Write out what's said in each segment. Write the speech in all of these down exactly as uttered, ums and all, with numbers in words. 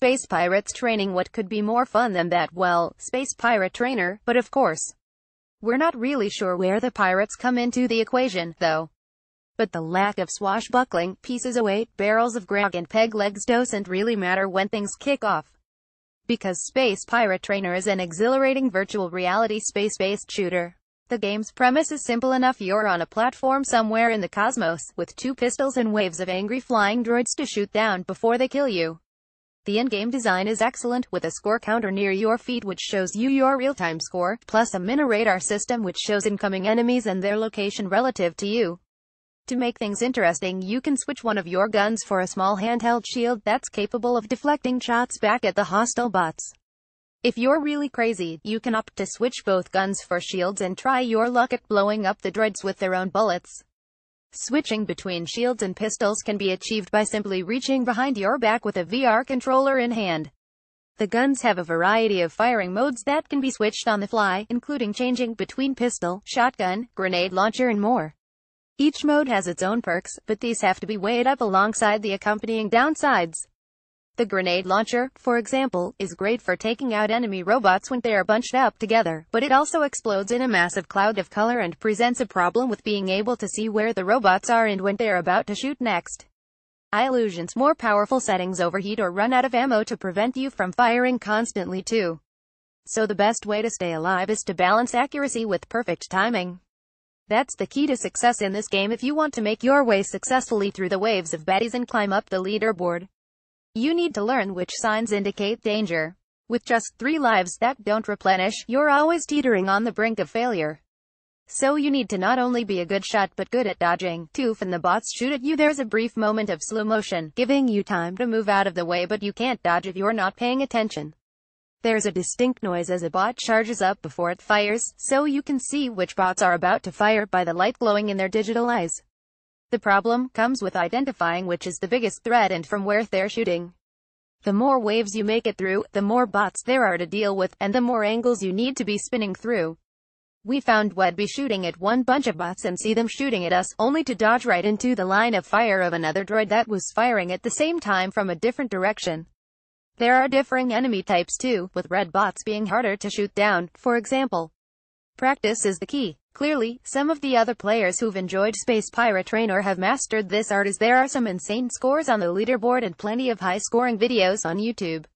Space Pirates Training. What could be more fun than that? Well, Space Pirate Trainer, but of course, we're not really sure where the pirates come into the equation, though. But the lack of swashbuckling, pieces of eight, barrels of grog and peg legs doesn't really matter when things kick off. Because Space Pirate Trainer is an exhilarating virtual reality space-based shooter. The game's premise is simple enough. You're on a platform somewhere in the cosmos, with two pistols and waves of angry flying droids to shoot down before they kill you. The in-game design is excellent, with a score counter near your feet which shows you your real-time score, plus a mini-radar system which shows incoming enemies and their location relative to you. To make things interesting, you can switch one of your guns for a small handheld shield that's capable of deflecting shots back at the hostile bots. If you're really crazy, you can opt to switch both guns for shields and try your luck at blowing up the droids with their own bullets. Switching between shields and pistols can be achieved by simply reaching behind your back with a V R controller in hand. The guns have a variety of firing modes that can be switched on the fly, including changing between pistol, shotgun, grenade launcher and more. Each mode has its own perks, but these have to be weighed up alongside the accompanying downsides. The grenade launcher, for example, is great for taking out enemy robots when they are bunched up together, but it also explodes in a massive cloud of color and presents a problem with being able to see where the robots are and when they are about to shoot next. Illusions, more powerful settings overheat or run out of ammo to prevent you from firing constantly too. So the best way to stay alive is to balance accuracy with perfect timing. That's the key to success in this game. If you want to make your way successfully through the waves of baddies and climb up the leaderboard, you need to learn which signs indicate danger. With just three lives that don't replenish, you're always teetering on the brink of failure. So you need to not only be a good shot but good at dodging. Too often the bots shoot at you. There's a brief moment of slow motion, giving you time to move out of the way, but you can't dodge if you're not paying attention. There's a distinct noise as a bot charges up before it fires, so you can see which bots are about to fire by the light glowing in their digital eyes. The problem comes with identifying which is the biggest threat and from where they're shooting. The more waves you make it through, the more bots there are to deal with, and the more angles you need to be spinning through. We found we'd be shooting at one bunch of bots and see them shooting at us, only to dodge right into the line of fire of another droid that was firing at the same time from a different direction. There are differing enemy types too, with red bots being harder to shoot down, for example. Practice is the key. Clearly, some of the other players who've enjoyed Space Pirate Trainer have mastered this art, as there are some insane scores on the leaderboard and plenty of high-scoring videos on YouTube.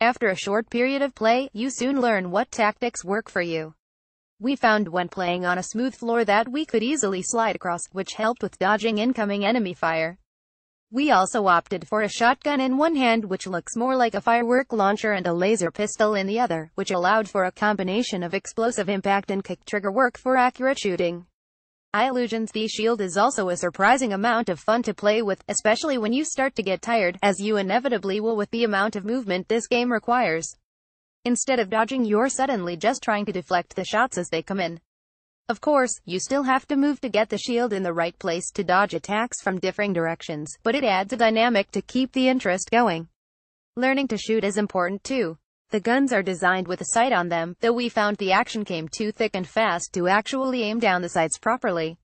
After a short period of play, you soon learn what tactics work for you. We found when playing on a smooth floor that we could easily slide across, which helped with dodging incoming enemy fire. We also opted for a shotgun in one hand, which looks more like a firework launcher, and a laser pistol in the other, which allowed for a combination of explosive impact and kick trigger work for accurate shooting. Illusions, the shield is also a surprising amount of fun to play with, especially when you start to get tired, as you inevitably will with the amount of movement this game requires. Instead of dodging, you're suddenly just trying to deflect the shots as they come in. Of course, you still have to move to get the shield in the right place to dodge attacks from differing directions, but it adds a dynamic to keep the interest going. Learning to shoot is important too. The guns are designed with a sight on them, though we found the action came too thick and fast to actually aim down the sights properly.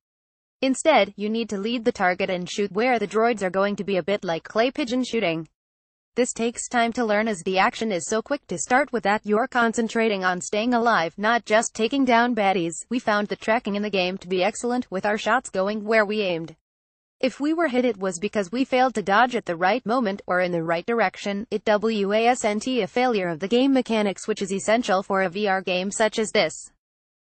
Instead, you need to lead the target and shoot where the droids are going to be, a bit like clay pigeon shooting. This takes time to learn, as the action is so quick to start with that you're concentrating on staying alive, not just taking down baddies. We found the tracking in the game to be excellent, with our shots going where we aimed. If we were hit, it was because we failed to dodge at the right moment, or in the right direction. It wasn't a failure of the game mechanics, which is essential for a V R game such as this.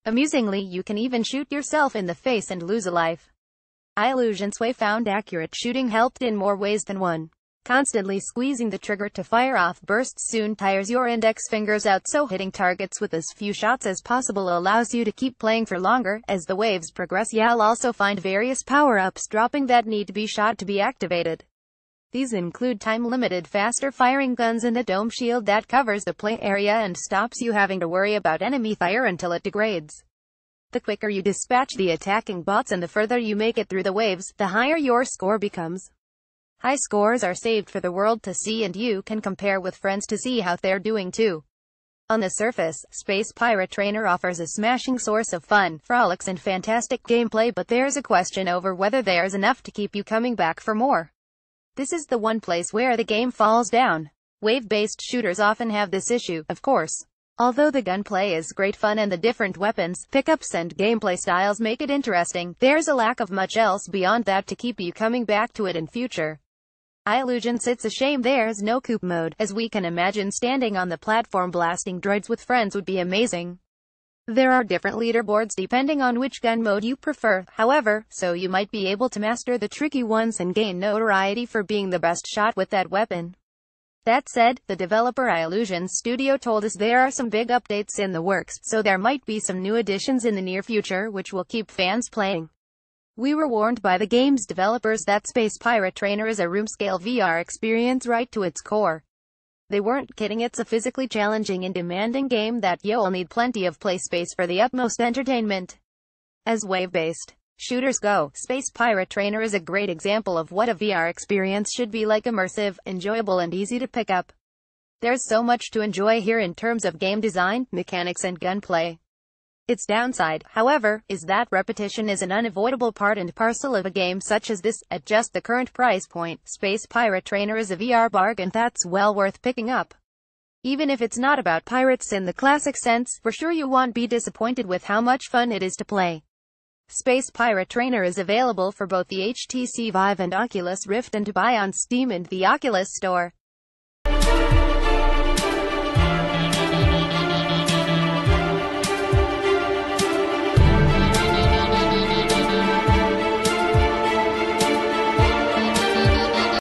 Amusingly, you can even shoot yourself in the face and lose a life. Illusions, we found accurate shooting helped in more ways than one. Constantly squeezing the trigger to fire off bursts soon tires your index fingers out, so hitting targets with as few shots as possible allows you to keep playing for longer. As the waves progress, you'll also find various power-ups dropping that need to be shot to be activated. These include time-limited faster firing guns and a dome shield that covers the play area and stops you having to worry about enemy fire until it degrades. The quicker you dispatch the attacking bots and the further you make it through the waves, the higher your score becomes. High scores are saved for the world to see, and you can compare with friends to see how they're doing too. On the surface, Space Pirate Trainer offers a smashing source of fun, frolics and fantastic gameplay, but there's a question over whether there's enough to keep you coming back for more. This is the one place where the game falls down. Wave-based shooters often have this issue, of course. Although the gunplay is great fun and the different weapons, pickups and gameplay styles make it interesting, there's a lack of much else beyond that to keep you coming back to it in future. Illusions. It's a shame there's no coop mode, as we can imagine standing on the platform blasting droids with friends would be amazing. There are different leaderboards depending on which gun mode you prefer, however, so you might be able to master the tricky ones and gain notoriety for being the best shot with that weapon. That said, the developer Illusion Studio told us there are some big updates in the works, so there might be some new additions in the near future which will keep fans playing. We were warned by the game's developers that Space Pirate Trainer is a room-scale V R experience right to its core. They weren't kidding. It's a physically challenging and demanding game that you'll need plenty of play space for the utmost entertainment. As wave-based shooters go, Space Pirate Trainer is a great example of what a V R experience should be like: immersive, enjoyable and easy to pick up. There's so much to enjoy here in terms of game design, mechanics and gunplay. Its downside, however, is that repetition is an unavoidable part and parcel of a game such as this. At just the current price point, Space Pirate Trainer is a V R bargain that's well worth picking up. Even if it's not about pirates in the classic sense, for sure you won't be disappointed with how much fun it is to play. Space Pirate Trainer is available for both the H T C Vive and Oculus Rift and to buy on Steam and the Oculus Store.